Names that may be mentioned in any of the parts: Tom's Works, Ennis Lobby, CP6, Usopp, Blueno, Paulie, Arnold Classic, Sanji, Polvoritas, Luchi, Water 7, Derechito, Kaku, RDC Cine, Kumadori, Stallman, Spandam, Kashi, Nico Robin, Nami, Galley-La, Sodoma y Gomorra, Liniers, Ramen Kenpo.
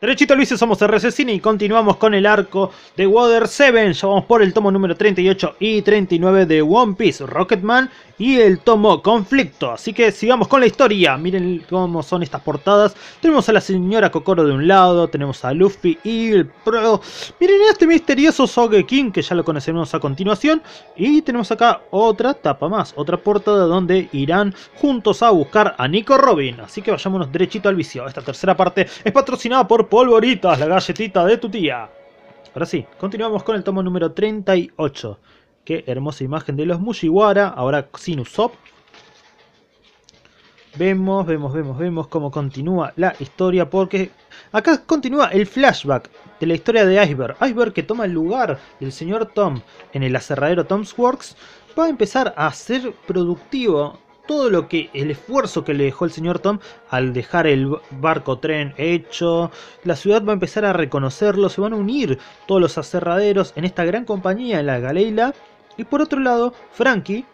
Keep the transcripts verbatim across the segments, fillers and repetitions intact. Derechito Luis, somos R D C Cine y continuamos con el arco de Water siete. Ya vamos por el tomo número treinta y ocho y treinta y nueve de One Piece, Rocketman y el tomo Conflicto. Así que sigamos con la historia. Miren cómo son estas portadas. Tenemos a la señora Kokoro de un lado, tenemos a Luffy y el pro... Miren este misterioso Sogeking que ya lo conoceremos a continuación. Y tenemos acá otra tapa más, otra portada donde irán juntos a buscar a Nico Robin. Así que vayámonos derechito al vicio. Esta tercera parte es patrocinada por Polvoritas, la galletita de tu tía. Ahora sí, continuamos con el tomo número treinta y ocho. Qué hermosa imagen de los Mugiwara, ahora sin Usopp. Vemos, vemos, vemos, vemos cómo continúa la historia, porque acá continúa el flashback de la historia de Iceberg. Iceberg, que toma el lugar del señor Tom en el aserradero Tom's Works, va a empezar a ser productivo. Todo lo que, el esfuerzo que le dejó el señor Tom al dejar el barco tren hecho, la ciudad va a empezar a reconocerlo, se van a unir todos los aserraderos en esta gran compañía, en la Galley-La. Y por otro lado, Franky,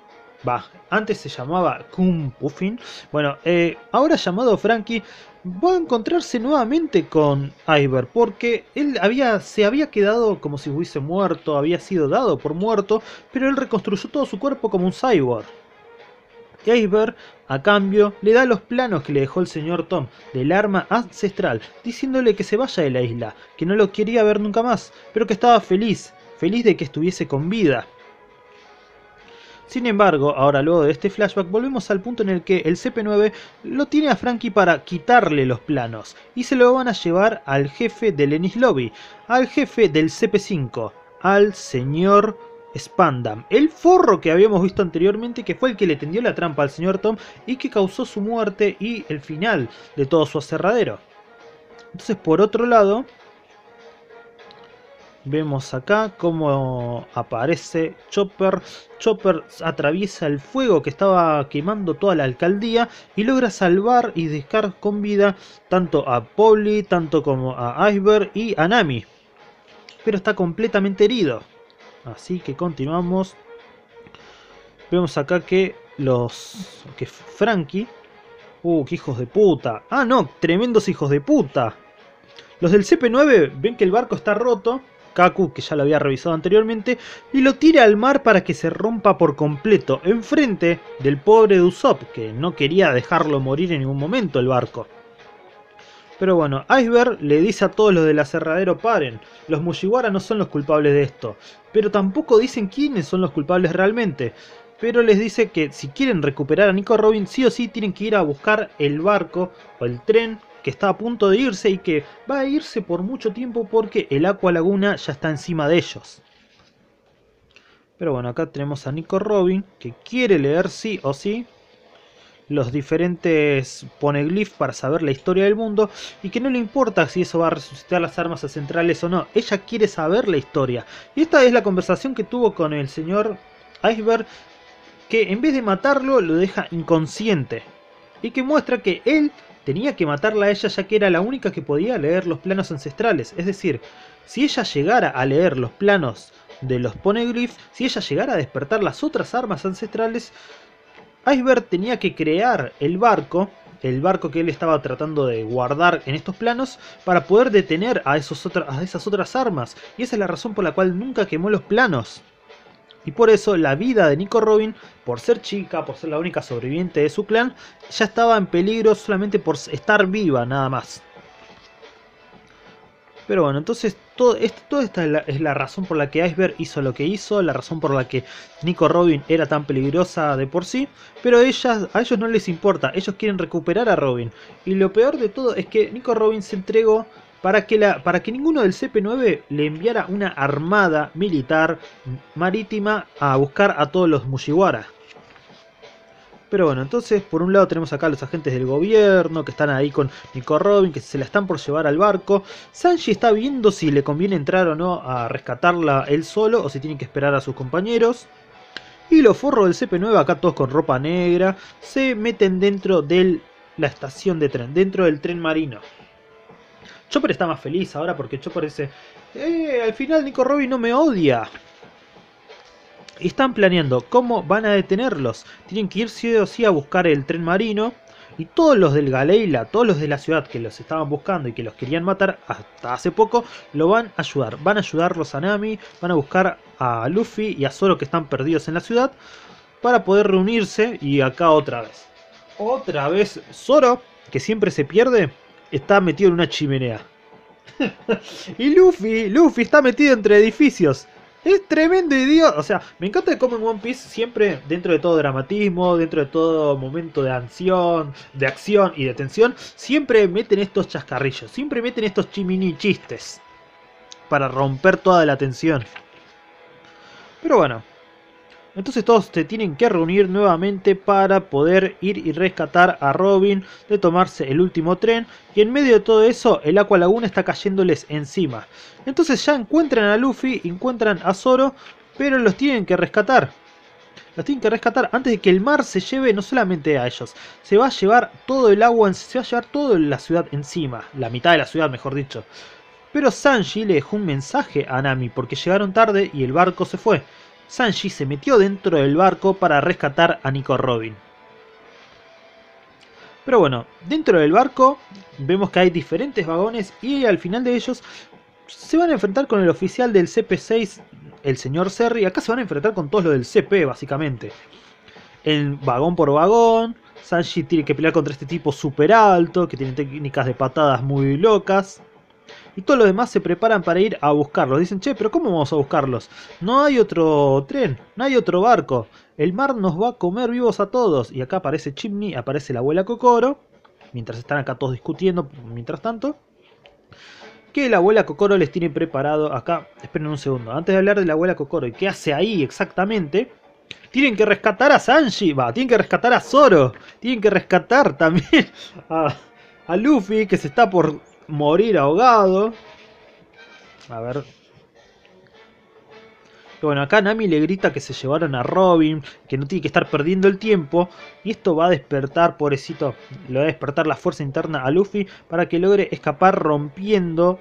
va, antes se llamaba Kun Puffin, bueno, eh, ahora llamado Franky, va a encontrarse nuevamente con Iceberg, porque él había, se había quedado como si hubiese muerto, había sido dado por muerto, pero él reconstruyó todo su cuerpo como un cyborg. Iceberg, a cambio, le da los planos que le dejó el señor Tom del arma ancestral, diciéndole que se vaya de la isla, que no lo quería ver nunca más, pero que estaba feliz, feliz de que estuviese con vida. Sin embargo, ahora luego de este flashback volvemos al punto en el que el C P nueve lo tiene a Franky para quitarle los planos y se lo van a llevar al jefe del Ennis Lobby, al jefe del C P cinco, al señor Spandam, el forro que habíamos visto anteriormente, que fue el que le tendió la trampa al señor Tom y que causó su muerte y el final de todo su aserradero. Entonces, por otro lado, vemos acá cómo aparece Chopper. Chopper atraviesa el fuego que estaba quemando toda la alcaldía y logra salvar y dejar con vida tanto a Paulie, tanto como a Iceberg y a Nami, pero está completamente herido. Así que continuamos. Vemos acá que los... que Franky... ¡Uh, qué hijos de puta! ¡Ah, no! ¡Tremendos hijos de puta! Los del C P nueve ven que el barco está roto. Kaku, que ya lo había revisado anteriormente, y lo tira al mar para que se rompa por completo, enfrente del pobre Usopp, que no quería dejarlo morir en ningún momento el barco. Pero bueno, Iceberg le dice a todos los del aserradero: paren, los Mugiwara no son los culpables de esto. Pero tampoco dicen quiénes son los culpables realmente. Pero les dice que si quieren recuperar a Nico Robin, sí o sí tienen que ir a buscar el barco o el tren que está a punto de irse y que va a irse por mucho tiempo porque el Aqua Laguna ya está encima de ellos. Pero bueno, acá tenemos a Nico Robin que quiere leer sí o sí los diferentes poneglyphs para saber la historia del mundo, y que no le importa si eso va a resucitar las armas centrales o no, ella quiere saber la historia. Y esta es la conversación que tuvo con el señor Iceberg, que en vez de matarlo lo deja inconsciente, y que muestra que él tenía que matarla a ella, ya que era la única que podía leer los planos ancestrales. Es decir, si ella llegara a leer los planos de los poneglyphs, si ella llegara a despertar las otras armas ancestrales, Iceberg tenía que crear el barco, el barco que él estaba tratando de guardar en estos planos, para poder detener a, esos otra, a esas otras armas. Y esa es la razón por la cual nunca quemó los planos. Y por eso la vida de Nico Robin, por ser chica, por ser la única sobreviviente de su clan, ya estaba en peligro solamente por estar viva, nada más. Pero bueno, entonces todo, esto, toda esta es la, es la razón por la que Iceberg hizo lo que hizo, la razón por la que Nico Robin era tan peligrosa de por sí, pero ellas, a ellos no les importa, ellos quieren recuperar a Robin. Y lo peor de todo es que Nico Robin se entregó para que, la, para que ninguno del C P nueve le enviara una armada militar marítima a buscar a todos los Mugiwara. Pero bueno, entonces por un lado tenemos acá a los agentes del gobierno que están ahí con Nico Robin, que se la están por llevar al barco. Sanji está viendo si le conviene entrar o no a rescatarla él solo, o si tienen que esperar a sus compañeros. Y los forros del C P nueve, acá todos con ropa negra, se meten dentro de la estación de tren, dentro del tren marino. Chopper está más feliz ahora porque Chopper dice: eh, al final Nico Robin no me odia. Y están planeando cómo van a detenerlos. Tienen que ir sí o sí a buscar el tren marino. Y todos los del Galley-La, todos los de la ciudad que los estaban buscando y que los querían matar hasta hace poco, lo van a ayudar. Van a ayudarlos a Nami, van a buscar a Luffy y a Zoro que están perdidos en la ciudad para poder reunirse. Y acá otra vez. Otra vez Zoro, que siempre se pierde, está metido en una chimenea. Y Luffy, Luffy está metido entre edificios. Es tremendo idiota. O sea, me encanta cómo en One Piece siempre, dentro de todo dramatismo, dentro de todo momento de ansión, de acción y de tensión, siempre meten estos chascarrillos, siempre meten estos chimini chistes para romper toda la tensión. Pero bueno, entonces todos se tienen que reunir nuevamente para poder ir y rescatar a Robin de tomarse el último tren. Y en medio de todo eso, el Aqua Laguna está cayéndoles encima. Entonces ya encuentran a Luffy, encuentran a Zoro, pero los tienen que rescatar. Los tienen que rescatar antes de que el mar se lleve no solamente a ellos. Se va a llevar todo el agua, se va a llevar toda la ciudad encima. La mitad de la ciudad, mejor dicho. Pero Sanji le dejó un mensaje a Nami porque llegaron tarde y el barco se fue. Sanji se metió dentro del barco para rescatar a Nico Robin. Pero bueno, dentro del barco vemos que hay diferentes vagones y al final de ellos se van a enfrentar con el oficial del C P seis, el señor Serry. Acá se van a enfrentar con todos los del C P básicamente. El vagón por vagón, Sanji tiene que pelear contra este tipo super alto que tiene técnicas de patadas muy locas. Y todos los demás se preparan para ir a buscarlos. Dicen, che, pero ¿cómo vamos a buscarlos? No hay otro tren, no hay otro barco. El mar nos va a comer vivos a todos. Y acá aparece Chimney, aparece la abuela Kokoro. Mientras están acá todos discutiendo, mientras tanto. Que la abuela Kokoro les tiene preparado acá. Esperen un segundo. Antes de hablar de la abuela Kokoro y qué hace ahí exactamente. Tienen que rescatar a Sanji. Va, tienen que rescatar a Zoro. Tienen que rescatar también a, a Luffy que se está por... morir ahogado. A ver. Bueno, acá Nami le grita que se llevaron a Robin, que no tiene que estar perdiendo el tiempo. Y esto va a despertar, pobrecito, lo va a despertar la fuerza interna a Luffy para que logre escapar rompiendo.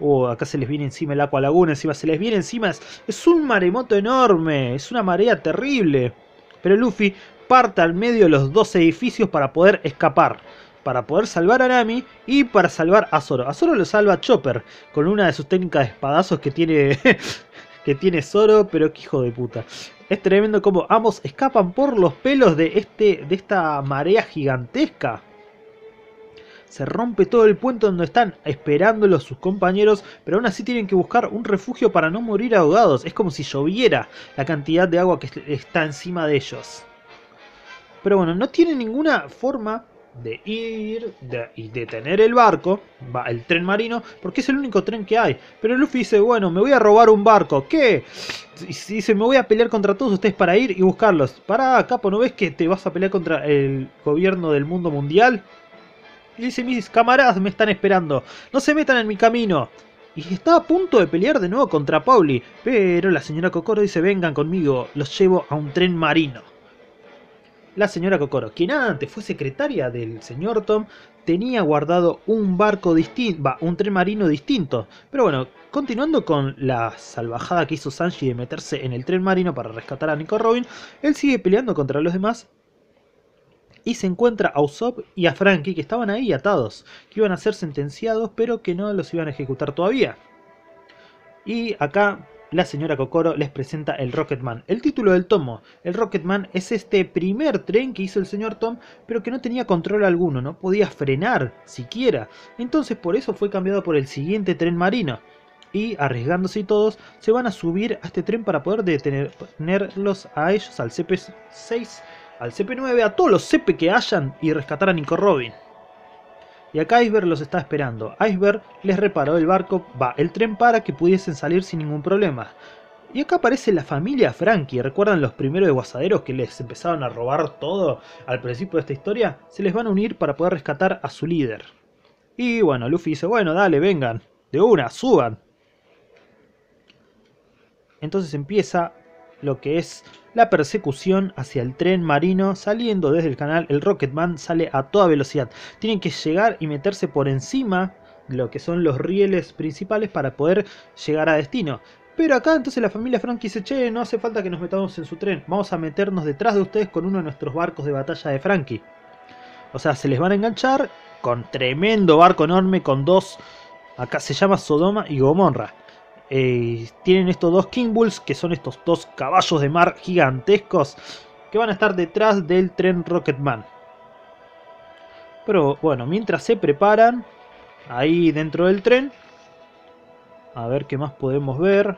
Oh, acá se les viene encima el Aqua Laguna. Encima se les viene encima. Es, es un maremoto enorme. Es una marea terrible. Pero Luffy parte al medio de los dos edificios para poder escapar. Para poder salvar a Nami y para salvar a Zoro. A Zoro lo salva Chopper con una de sus técnicas de espadazos que tiene, que tiene Zoro, pero qué hijo de puta. Es tremendo como ambos escapan por los pelos de, este, de esta marea gigantesca. Se rompe todo el puente donde están esperándolos sus compañeros, pero aún así tienen que buscar un refugio para no morir ahogados. Es como si lloviera la cantidad de agua que está encima de ellos. Pero bueno, no tienen ninguna forma... de ir de, y detener el barco, va, el tren marino, porque es el único tren que hay. Pero Luffy dice, bueno, me voy a robar un barco. ¿Qué? Y dice, me voy a pelear contra todos ustedes para ir y buscarlos. Pará, capo, ¿no ves que te vas a pelear contra el gobierno del mundo mundial? Y dice, mis camaradas me están esperando, no se metan en mi camino. Y está a punto de pelear de nuevo contra Paulie, pero la señora Kokoro dice, vengan conmigo, los llevo a un tren marino. La señora Kokoro, quien antes fue secretaria del señor Tom, tenía guardado un barco distinto, va, un tren marino distinto. Pero bueno, continuando con la salvajada que hizo Sanji de meterse en el tren marino para rescatar a Nico Robin, él sigue peleando contra los demás y se encuentra a Usopp y a Franky que estaban ahí atados, que iban a ser sentenciados pero que no los iban a ejecutar todavía. Y acá... la señora Kokoro les presenta el Rocketman, el título del tomo. El Rocketman es este primer tren que hizo el señor Tom, pero que no tenía control alguno, no podía frenar siquiera. Entonces por eso fue cambiado por el siguiente tren marino. Y arriesgándose todos, se van a subir a este tren para poder detenerlos a ellos, al C P seis, al C P nueve, a todos los C P que hayan y rescatar a Nico Robin. Y acá Iceberg los está esperando. Iceberg les reparó el barco, va, el tren para que pudiesen salir sin ningún problema. Y acá aparece la familia Franky. ¿Recuerdan los primeros aguasaderos que les empezaron a robar todo al principio de esta historia? Se les van a unir para poder rescatar a su líder. Y bueno, Luffy dice, bueno, dale, vengan. De una, suban. Entonces empieza lo que es la persecución hacia el tren marino. Saliendo desde el canal, el Rocketman sale a toda velocidad. Tienen que llegar y meterse por encima de lo que son los rieles principales para poder llegar a destino. Pero acá entonces la familia Franky dice, che, no hace falta que nos metamos en su tren, vamos a meternos detrás de ustedes con uno de nuestros barcos de batalla de Franky. O sea, se les van a enganchar con tremendo barco enorme, con dos... Acá se llama Sodoma y Gomorra. Eh, tienen estos dos King Bulls, que son estos dos caballos de mar gigantescos, que van a estar detrás del tren Rocketman. Pero bueno, mientras se preparan, ahí dentro del tren, a ver qué más podemos ver.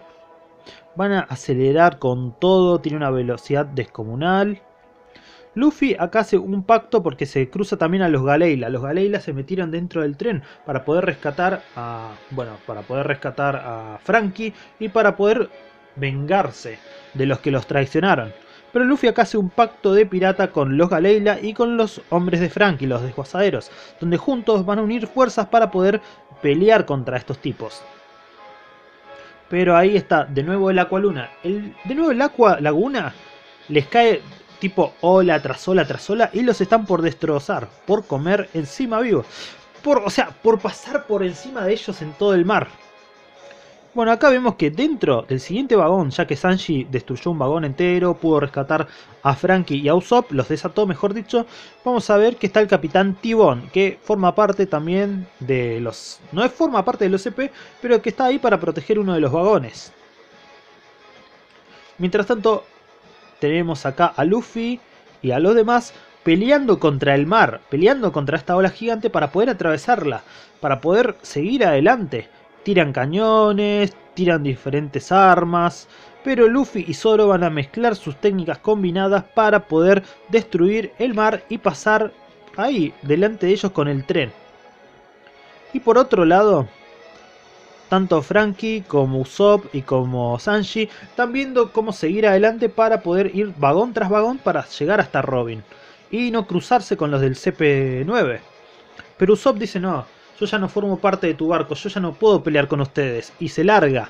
Van a acelerar con todo, tiene una velocidad descomunal. Luffy acá hace un pacto porque se cruza también a los Galley-La. Los Galley-La se metieron dentro del tren para poder rescatar a... Bueno, para poder rescatar a Franky y para poder vengarse de los que los traicionaron. Pero Luffy acá hace un pacto de pirata con los Galley-La y con los hombres de Franky, los desguazaderos, donde juntos van a unir fuerzas para poder pelear contra estos tipos. Pero ahí está, de nuevo el Aqua Laguna. El, de nuevo el Aqua Laguna les cae... tipo ola tras ola tras ola, y los están por destrozar, por comer encima vivo, por, o sea, por pasar por encima de ellos en todo el mar. Bueno, acá vemos que dentro del siguiente vagón, ya que Sanji destruyó un vagón entero, pudo rescatar a Franky y a Usopp, los desató mejor dicho, vamos a ver que está el capitán Tibón, que forma parte también de los... no forma parte de los C P, pero que está ahí para proteger uno de los vagones. Mientras tanto... tenemos acá a Luffy y a los demás peleando contra el mar, peleando contra esta ola gigante para poder atravesarla, para poder seguir adelante. Tiran cañones, tiran diferentes armas, pero Luffy y Zoro van a mezclar sus técnicas combinadas para poder destruir el mar y pasar ahí, delante de ellos con el tren. Y por otro lado... tanto Franky como Usopp y como Sanji están viendo cómo seguir adelante para poder ir vagón tras vagón para llegar hasta Robin. Y no cruzarse con los del C P nueve. Pero Usopp dice no, yo ya no formo parte de tu barco, yo ya no puedo pelear con ustedes. Y se larga.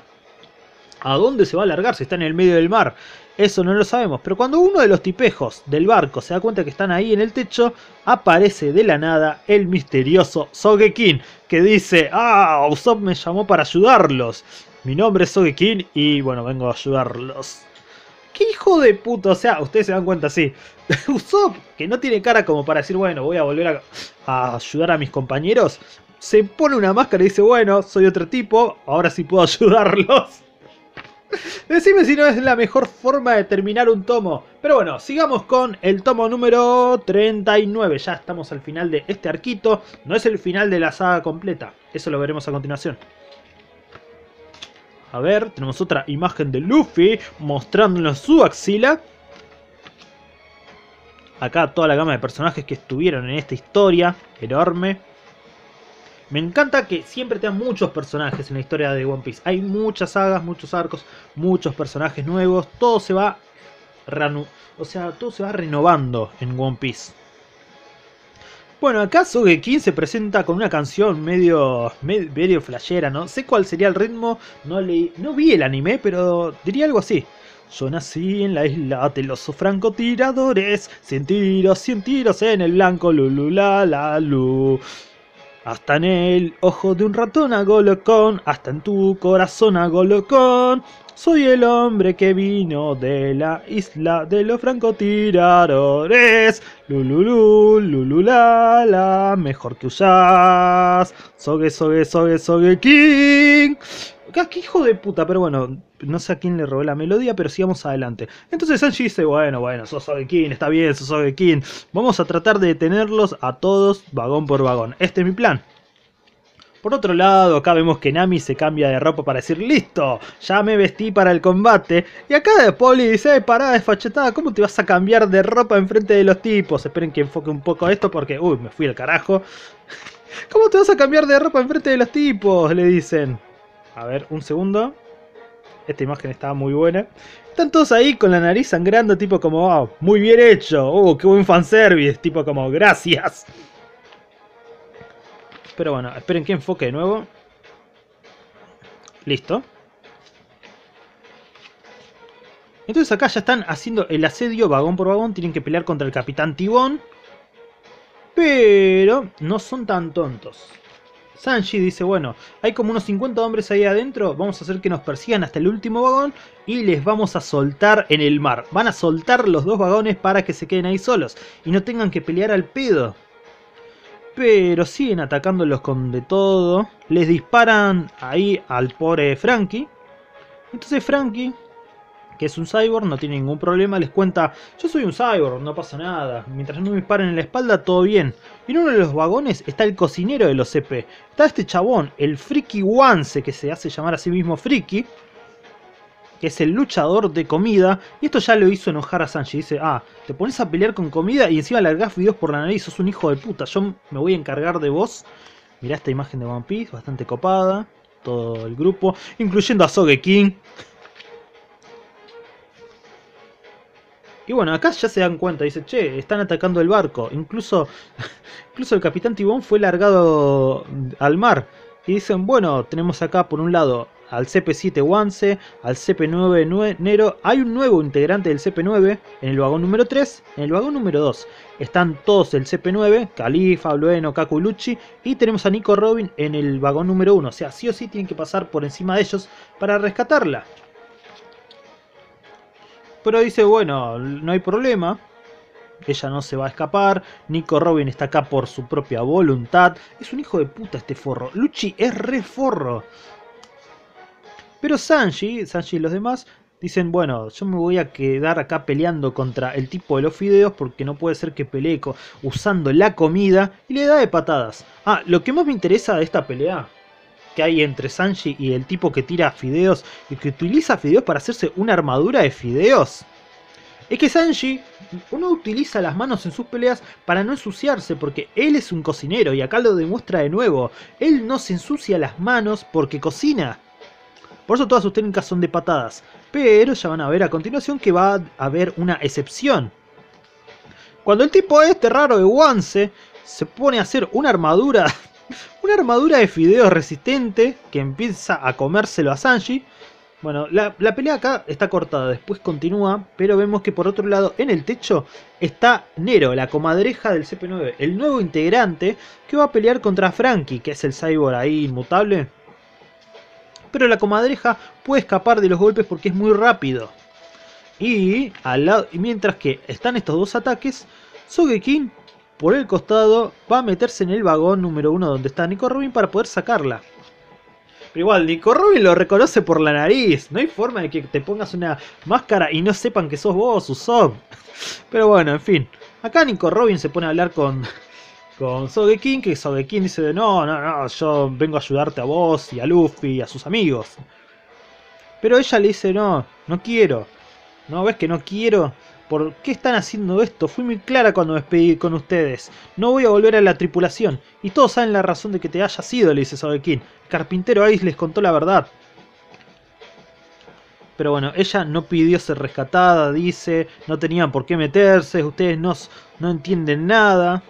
¿A dónde se va a largar si está en el medio del mar? Eso no lo sabemos. Pero cuando uno de los tipejos del barco se da cuenta que están ahí en el techo, aparece de la nada el misterioso Sogeking, que dice, ah, Usopp me llamó para ayudarlos. Mi nombre es Sogeking y bueno, vengo a ayudarlos. ¡Qué hijo de puta! O sea, ustedes se dan cuenta, sí. Usopp, que no tiene cara como para decir, bueno, voy a volver a, a ayudar a mis compañeros, se pone una máscara y dice, bueno, soy otro tipo, ahora sí puedo ayudarlos. Decime si no es la mejor forma de terminar un tomo. Pero bueno, sigamos con el tomo número treinta y nueve. Ya estamos al final de este arquito. No es el final de la saga completa. Eso lo veremos a continuación. A ver, tenemos otra imagen de Luffy mostrándonos su axila. Acá toda la gama de personajes que estuvieron en esta historia. Enorme. Me encanta que siempre te dan muchos personajes en la historia de One Piece. Hay muchas sagas, muchos arcos, muchos personajes nuevos. Todo se va, o sea, todo se va renovando en One Piece. Bueno, acá Sogeking se presenta con una canción medio, medio flashera, ¿no? Sé cuál sería el ritmo, no, leí, no vi el anime, pero diría algo así. Yo nací en la isla de los francotiradores, cien tiros, cien tiros en el blanco, lulula, la luz. Hasta en el ojo de un ratón hago locón, hasta en tu corazón hago locón. Soy el hombre que vino de la isla de los francotiradores. Lululú, lululá, la mejor que usás. Soge, soge, soge, Sogeking. ¡Qué hijo de puta! Pero bueno, no sé a quién le robé la melodía, pero sigamos adelante. Entonces Sanji dice, bueno, bueno, sos Sogeking, está bien, sos Sogeking. Vamos a tratar de detenerlos a todos, vagón por vagón. Este es mi plan. Por otro lado, acá vemos que Nami se cambia de ropa para decir, listo, ya me vestí para el combate. Y acá Paulie dice, pará, desfachetada, ¿cómo te vas a cambiar de ropa enfrente de los tipos? Esperen que enfoque un poco esto porque, uy, me fui al carajo. ¿Cómo te vas a cambiar de ropa enfrente de los tipos? Le dicen. A ver, un segundo. Esta imagen estaba muy buena. Están todos ahí con la nariz sangrando, tipo como, wow, muy bien hecho. Uh, qué buen fanservice, tipo como, gracias. Pero bueno, esperen que enfoque de nuevo. Listo. Entonces acá ya están haciendo el asedio vagón por vagón. Tienen que pelear contra el capitán Tibón. Pero no son tan tontos. Sanji dice, bueno, hay como unos cincuenta hombres ahí adentro, vamos a hacer que nos persigan hasta el último vagón y les vamos a soltar en el mar. Van a soltar los dos vagones para que se queden ahí solos y no tengan que pelear al pedo. pero siguen atacándolos con de todo. Les disparan ahí al pobre Franky. Entonces Franky, que es un cyborg, no tiene ningún problema, les cuenta: yo soy un cyborg, no pasa nada, mientras no me disparen en la espalda todo bien. Y en uno de los vagones está el cocinero de los C P, está este chabón, el friki Wanze, que se hace llamar a sí mismo friki, que es el luchador de comida, y esto ya lo hizo enojar a Sanji. Dice: ah, te pones a pelear con comida y encima largás videos por la nariz, sos un hijo de puta, yo me voy a encargar de vos. Mirá esta imagen de One Piece, bastante copada, todo el grupo, incluyendo a Sogeking. Y bueno, acá ya se dan cuenta, dice: che, están atacando el barco, incluso, incluso el capitán Tibón fue largado al mar. Y dicen: bueno, tenemos acá por un lado al C P siete Wanze, al C P nueve Nero. Hay un nuevo integrante del C P nueve en el vagón número tres. En el vagón número dos están todos el C P nueve, Califa, Blueno, Kaku, Luchi. Y tenemos a Nico Robin en el vagón número uno. O sea, sí o sí tienen que pasar por encima de ellos para rescatarla. Pero dice: bueno, no hay problema, ella no se va a escapar. Nico Robin está acá por su propia voluntad. Es un hijo de puta este forro. Luchi es re forro. Pero Sanji, Sanji y los demás dicen: bueno, yo me voy a quedar acá peleando contra el tipo de los fideos, porque no puede ser que pelee usando la comida. Y le da de patadas. Ah, lo que más me interesa de esta pelea que hay entre Sanji y el tipo que tira fideos y que utiliza fideos para hacerse una armadura de fideos, es que Sanji uno utiliza las manos en sus peleas para no ensuciarse, porque él es un cocinero, y acá lo demuestra de nuevo. Él no se ensucia las manos porque cocina. Por eso todas sus técnicas son de patadas. Pero ya van a ver a continuación que va a haber una excepción. Cuando el tipo este raro de Wanze se pone a hacer una armadura Una armadura de fideos resistente, que empieza a comérselo a Sanji. Bueno, la, la pelea acá está cortada, después continúa. Pero vemos que por otro lado, en el techo, está Nero, la comadreja del C P nueve, el nuevo integrante, que va a pelear contra Franky, que es el cyborg ahí inmutable. Pero la comadreja puede escapar de los golpes porque es muy rápido. Y al lado, y mientras que están estos dos ataques, Sogeking por el costado va a meterse en el vagón número uno donde está Nico Robin para poder sacarla. Pero igual Nico Robin lo reconoce por la nariz. No hay forma de que te pongas una máscara y no sepan que sos vos, Usopp. Pero bueno, en fin. Acá Nico Robin se pone a hablar con, con Sogeking, que Sogeking dice: no, no, no, yo vengo a ayudarte a vos y a Luffy y a sus amigos. Pero ella le dice: no, no quiero. ¿No ves que no quiero? ¿Por qué están haciendo esto? Fui muy clara cuando me despedí con ustedes. No voy a volver a la tripulación. Y todos saben la razón de que te hayas ido, le dice Sogeking. El carpintero Ice les contó la verdad. Pero bueno, ella no pidió ser rescatada, dice. No tenían por qué meterse. Ustedes no, no entienden nada.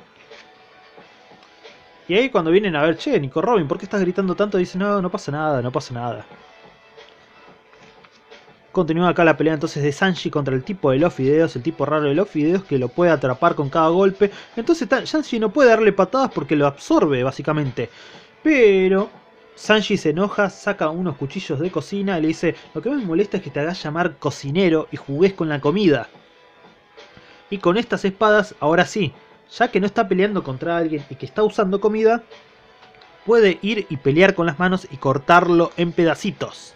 Y ahí cuando vienen a ver: che, Nico Robin, ¿por qué estás gritando tanto? Dice: no, no pasa nada, no pasa nada. Continúa acá la pelea entonces de Sanji contra el tipo de los fideos, el tipo raro de los fideos, que lo puede atrapar con cada golpe. Entonces Sanji no puede darle patadas porque lo absorbe básicamente. Pero Sanji se enoja, saca unos cuchillos de cocina y le dice: lo que más me molesta es que te hagas llamar cocinero y jugues con la comida. Y con estas espadas, ahora sí, ya que no está peleando contra alguien y que está usando comida, puede ir y pelear con las manos y cortarlo en pedacitos.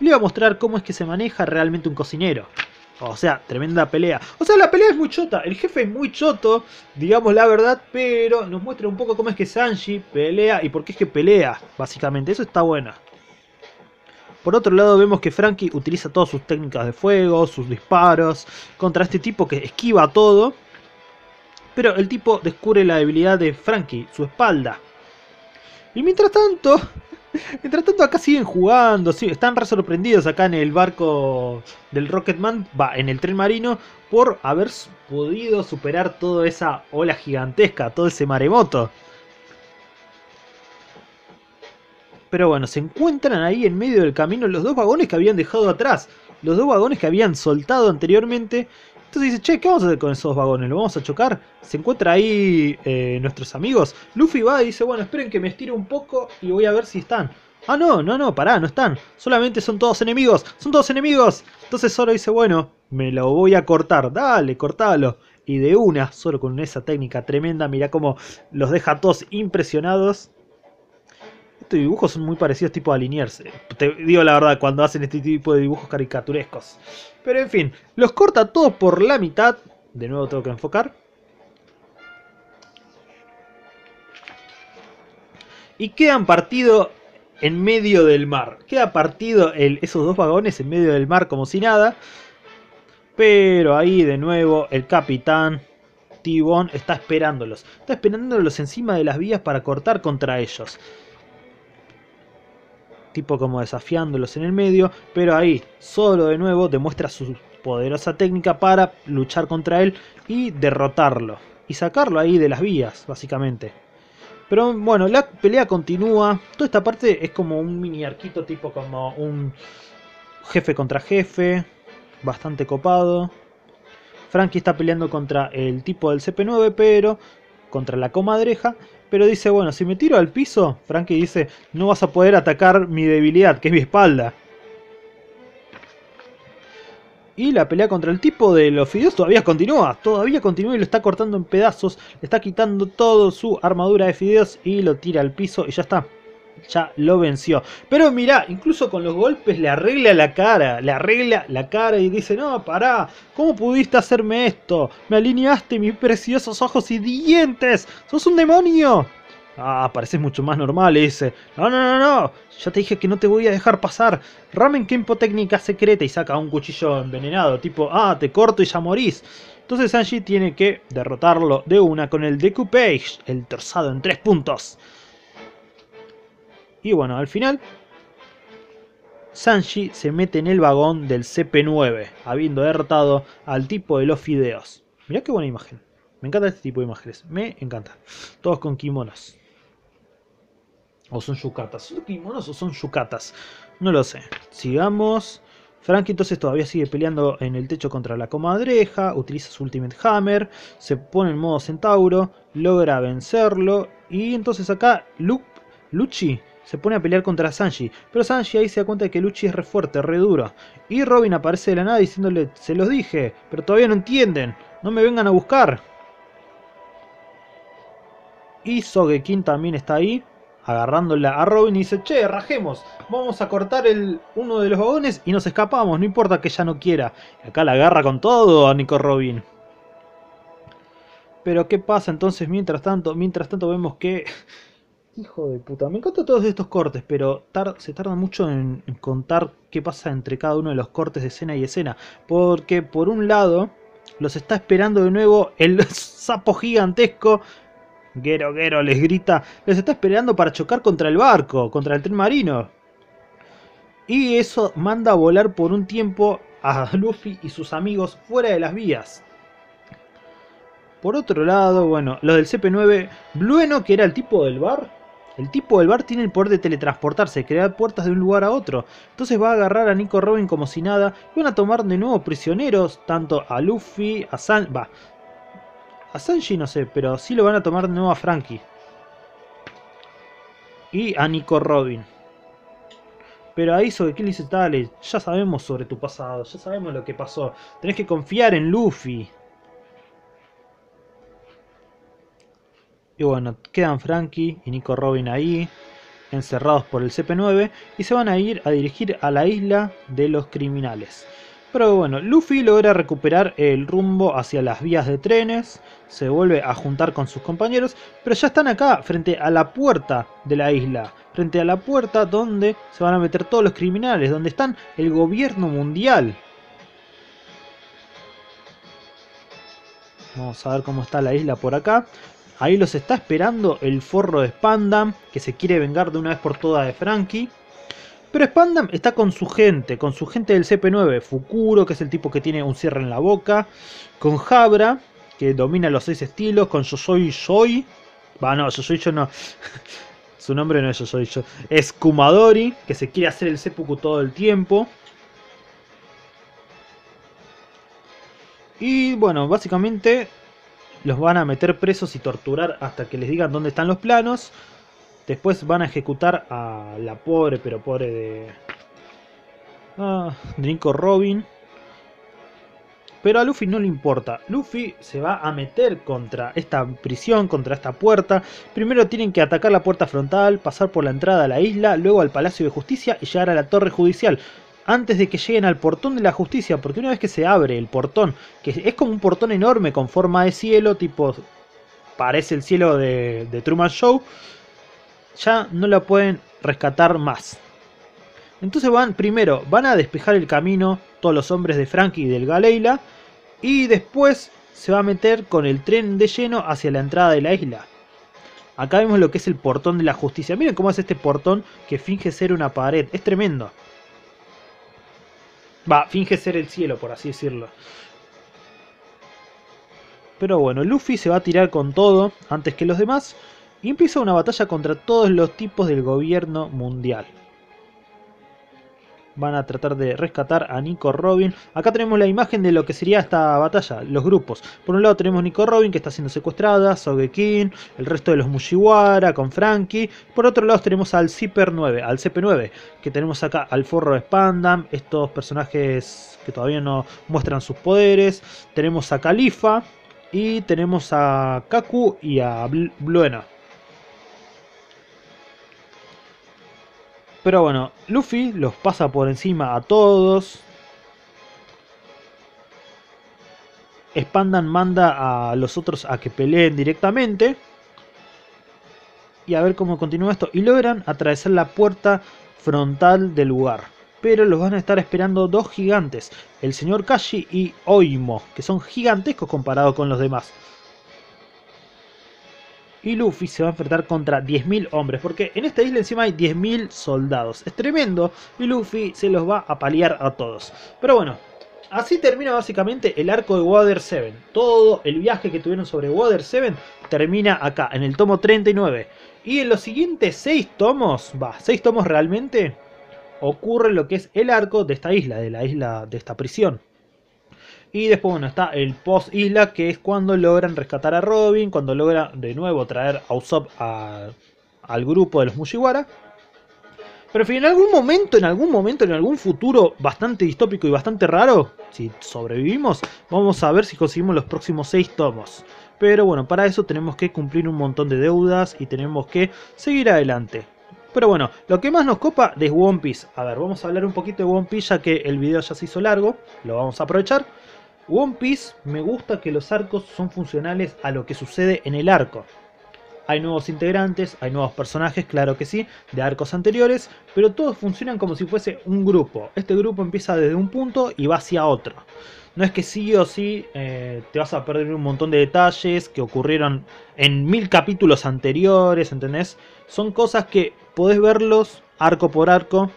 Le voy a mostrar cómo es que se maneja realmente un cocinero. O sea, tremenda pelea. O sea, la pelea es muy chota. El jefe es muy choto, digamos la verdad. Pero nos muestra un poco cómo es que Sanji pelea y por qué es que pelea, básicamente. Eso está bueno. Por otro lado, vemos que Franky utiliza todas sus técnicas de fuego, sus disparos, contra este tipo que esquiva todo. Pero el tipo descubre la debilidad de Franky, su espalda. Y mientras tanto... Mientras tanto acá siguen jugando, sí, están re sorprendidos acá en el barco del Rocketman, va, en el tren marino, por haber podido superar toda esa ola gigantesca, todo ese maremoto. Pero bueno, se encuentran ahí en medio del camino los dos vagones que habían dejado atrás, los dos vagones que habían soltado anteriormente. Entonces dice: che, ¿qué vamos a hacer con esos vagones? ¿Lo vamos a chocar? Se encuentra ahí eh, nuestros amigos. Luffy va y dice: bueno, esperen que me estire un poco y voy a ver si están. Ah, no, no, no, pará, no están. Solamente son todos enemigos, son todos enemigos. Entonces Zoro dice: bueno, me lo voy a cortar. Dale, cortalo. y de una, solo con esa técnica tremenda, mirá cómo los deja a todos impresionados. Estos dibujos son muy parecidos tipo a Liniers, te digo la verdad, cuando hacen este tipo de dibujos caricaturescos. Pero en fin, los corta todos por la mitad, de nuevo tengo que enfocar. Y quedan partido en medio del mar. Queda partido el, esos dos vagones en medio del mar como si nada. Pero ahí de nuevo el capitán Tibón está esperándolos. Está esperándolos encima de las vías para cortar contra ellos. Tipo como desafiándolos en el medio. Pero ahí Zoro de nuevo demuestra su poderosa técnica para luchar contra él y derrotarlo. Y sacarlo ahí de las vías básicamente. Pero bueno, la pelea continúa. Toda esta parte es como un mini arquito, tipo como un jefe contra jefe. Bastante copado. Franky está peleando contra el tipo del C P nueve, pero contra la comadreja. Pero dice, bueno, si me tiro al piso, Franky dice, no vas a poder atacar mi debilidad, que es mi espalda. Y la pelea contra el tipo de los fideos todavía continúa. Todavía continúa y lo está cortando en pedazos. Le está quitando toda su armadura de fideos y lo tira al piso y ya está. Ya lo venció. Pero mirá, incluso con los golpes le arregla la cara. Le arregla la cara y dice, no, pará. ¿Cómo pudiste hacerme esto? Me alineaste mis preciosos ojos y dientes. ¡Sos un demonio! Ah, pareces mucho más normal, le dice. No, no, no, no. Ya te dije que no te voy a dejar pasar. Ramen Kenpo técnica secreta y saca un cuchillo envenenado. Tipo, ah, te corto y ya morís. Entonces Sanji tiene que derrotarlo de una con el decoupage. El torzado en tres puntos. Y bueno, al final Sanji se mete en el vagón del C P nueve. Habiendo derrotado al tipo de los fideos. Mirá qué buena imagen. Me encanta este tipo de imágenes. Me encanta. Todos con kimonos. O son yucatas. ¿Son kimonos o son yucatas? No lo sé. Sigamos. Franky entonces todavía sigue peleando en el techo contra la comadreja. Utiliza su Ultimate Hammer. Se pone en modo centauro. Logra vencerlo. Y entonces acá Lu Luchi se pone a pelear contra Sanji. Pero Sanji ahí se da cuenta de que Luchi es re fuerte, re duro. Y Robin aparece de la nada diciéndole, se los dije, pero todavía no entienden. No me vengan a buscar. Y Sogeking también está ahí, agarrándola a Robin y dice, che, rajemos, vamos a cortar el, uno de los vagones y nos escapamos, no importa que ella no quiera. Y acá la agarra con todo a Nico Robin. Pero ¿qué pasa entonces? Mientras tanto, mientras tanto vemos que... Hijo de puta, me encantan todos estos cortes, pero tar se tarda mucho en contar qué pasa entre cada uno de los cortes de escena y escena. Porque por un lado los está esperando de nuevo el sapo gigantesco... Guero, guero, les grita. Les está esperando para chocar contra el barco, contra el tren marino. Y eso manda a volar por un tiempo a Luffy y sus amigos fuera de las vías. Por otro lado, bueno, los del C P nueve, Blueno, que era el tipo del bar. El tipo del bar tiene el poder de teletransportarse, crear puertas de un lugar a otro. Entonces va a agarrar a Nico Robin como si nada. Y van a tomar de nuevo prisioneros, tanto a Luffy, a San... va... A Sanji no sé, pero sí lo van a tomar de nuevo a Franky. Y a Nico Robin. Pero ahí Sogeking le dice, dale, ya sabemos sobre tu pasado, ya sabemos lo que pasó. Tenés que confiar en Luffy. Y bueno, quedan Franky y Nico Robin ahí, encerrados por el C P nueve. Y se van a ir a dirigir a la isla de los criminales. Pero bueno, Luffy logra recuperar el rumbo hacia las vías de trenes, se vuelve a juntar con sus compañeros, pero ya están acá, frente a la puerta de la isla, frente a la puerta donde se van a meter todos los criminales, donde están el gobierno mundial. Vamos a ver cómo está la isla por acá. Ahí los está esperando el forro de Spandam, que se quiere vengar de una vez por todas de Franky. Pero Spandam está con su gente, con su gente del C P nueve, Fukuro, que es el tipo que tiene un cierre en la boca, con Jabra, que domina los seis estilos, con Yo Soy Soy, va no, Yo Soy Yo no, su nombre no es Yo Soy Yo, es Kumadori, que se quiere hacer el seppuku todo el tiempo. Y bueno, básicamente los van a meter presos y torturar hasta que les digan dónde están los planos. Después van a ejecutar a la pobre, pero pobre de... Ah, Nico Robin. Pero a Luffy no le importa. Luffy se va a meter contra esta prisión, contra esta puerta. Primero tienen que atacar la puerta frontal, pasar por la entrada a la isla, luego al Palacio de Justicia y llegar a la Torre Judicial. Antes de que lleguen al portón de la justicia, porque una vez que se abre el portón, que es como un portón enorme con forma de cielo, tipo parece el cielo de, de Truman Show, ya no la pueden rescatar más. Entonces van, primero, van a despejar el camino todos los hombres de Franky y del Galley-La, y después se va a meter con el tren de lleno hacia la entrada de la isla. Acá vemos lo que es el portón de la justicia. Miren cómo es este portón que finge ser una pared. Es tremendo. Va, finge ser el cielo, por así decirlo. Pero bueno, Luffy se va a tirar con todo antes que los demás y empieza una batalla contra todos los tipos del gobierno mundial. Van a tratar de rescatar a Nico Robin. Acá tenemos la imagen de lo que sería esta batalla, los grupos. Por un lado tenemos Nico Robin, que está siendo secuestrada, Sogeking, el resto de los Mugiwara con Franky. Por otro lado tenemos al C P nueve, al C P nueve, que tenemos acá al forro de Spandam, estos personajes que todavía no muestran sus poderes. Tenemos a Califa y tenemos a Kaku y a Blueno. Pero bueno, Luffy los pasa por encima a todos. Spandam manda a los otros a que peleen directamente. Y a ver cómo continúa esto. Y logran atravesar la puerta frontal del lugar. Pero los van a estar esperando dos gigantes. El señor Kashi y Oimo. Que son gigantescos comparados con los demás. Y Luffy se va a enfrentar contra diez mil hombres, porque en esta isla encima hay diez mil soldados. Es tremendo y Luffy se los va a paliar a todos. Pero bueno, así termina básicamente el arco de Water siete. Todo el viaje que tuvieron sobre Water siete termina acá, en el tomo treinta y nueve. Y en los siguientes seis tomos, va, seis tomos realmente, ocurre lo que es el arco de esta isla, de la isla de esta prisión. Y después, bueno, está el post-isla, que es cuando logran rescatar a Robin, cuando logran de nuevo traer a Usopp a, al grupo de los Mugiwara. Pero en fin, en algún momento, en algún momento, en algún futuro bastante distópico y bastante raro, si sobrevivimos, vamos a ver si conseguimos los próximos seis tomos. Pero bueno, para eso tenemos que cumplir un montón de deudas y tenemos que seguir adelante. Pero bueno, lo que más nos copa de One Piece. A ver, vamos a hablar un poquito de One Piece, ya que el video ya se hizo largo, lo vamos a aprovechar. One Piece, me gusta que los arcos son funcionales a lo que sucede en el arco. Hay nuevos integrantes, hay nuevos personajes, claro que sí, de arcos anteriores, pero todos funcionan como si fuese un grupo. Este grupo empieza desde un punto y va hacia otro. No es que sí o sí eh, te vas a perder un montón de detalles que ocurrieron en mil capítulos anteriores, ¿entendés? Son cosas que podés verlos arco por arco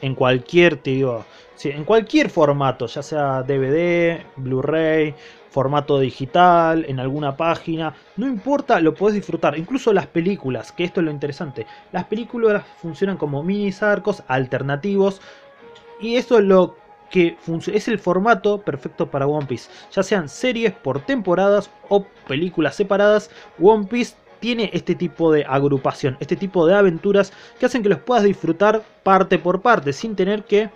en cualquier, te digo... Sí, en cualquier formato, ya sea D V D, Blu-ray, formato digital, en alguna página, no importa, lo podés disfrutar. Incluso las películas, que esto es lo interesante. Las películas funcionan como minis arcos alternativos y eso es lo que es el formato perfecto para One Piece. Ya sean series por temporadas o películas separadas, One Piece tiene este tipo de agrupación, este tipo de aventuras que hacen que los puedas disfrutar parte por parte sin tener que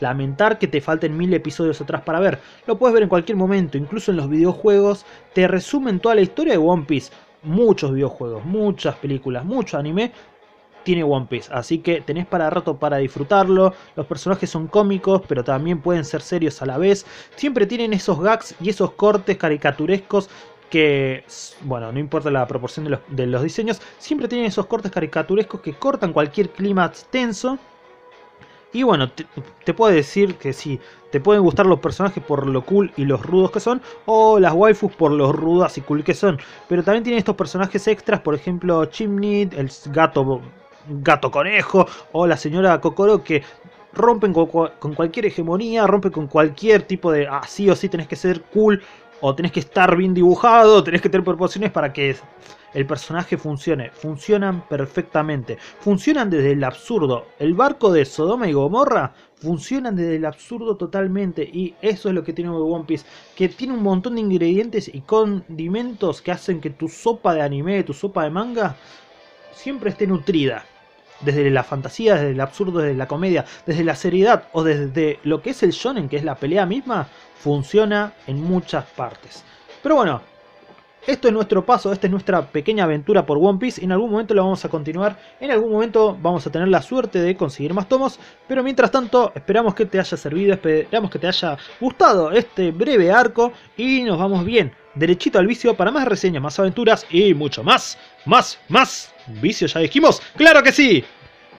lamentar que te falten mil episodios atrás para ver. Lo puedes ver en cualquier momento, incluso en los videojuegos te resumen toda la historia de One Piece. Muchos videojuegos, muchas películas, mucho anime tiene One Piece, así que tenés para rato para disfrutarlo. Los personajes son cómicos, pero también pueden ser serios a la vez. Siempre tienen esos gags y esos cortes caricaturescos que, bueno, no importa la proporción de los, de los diseños, siempre tienen esos cortes caricaturescos que cortan cualquier clima tenso. Y bueno, te, te puedo decir que sí, te pueden gustar los personajes por lo cool y los rudos que son, o las waifus por los rudas y cool que son. Pero también tienen estos personajes extras, por ejemplo Chimney, el gato, gato conejo, o la señora Kokoro, que rompen con, con cualquier hegemonía, rompen con cualquier tipo de, ah, sí o sí tenés que ser cool, o tenés que estar bien dibujado, tenés que tener proporciones para que el personaje funcione. Funcionan perfectamente. Funcionan desde el absurdo. El barco de Sodoma y Gomorra funcionan desde el absurdo totalmente. Y eso es lo que tiene One Piece. Que tiene un montón de ingredientes y condimentos que hacen que tu sopa de anime, tu sopa de manga, siempre esté nutrida. desde la fantasía, desde el absurdo, desde la comedia, desde la seriedad o desde lo que es el shonen, que es la pelea misma, funciona en muchas partes. Pero bueno, esto es nuestro paso, esta es nuestra pequeña aventura por One Piece. En algún momento la vamos a continuar, en algún momento vamos a tener la suerte de conseguir más tomos. Pero mientras tanto, esperamos que te haya servido, esperamos que te haya gustado este breve arco. Y nos vamos bien, derechito al vicio para más reseñas, más aventuras y mucho más. Más, más, vicio ya dijimos, ¡claro que sí!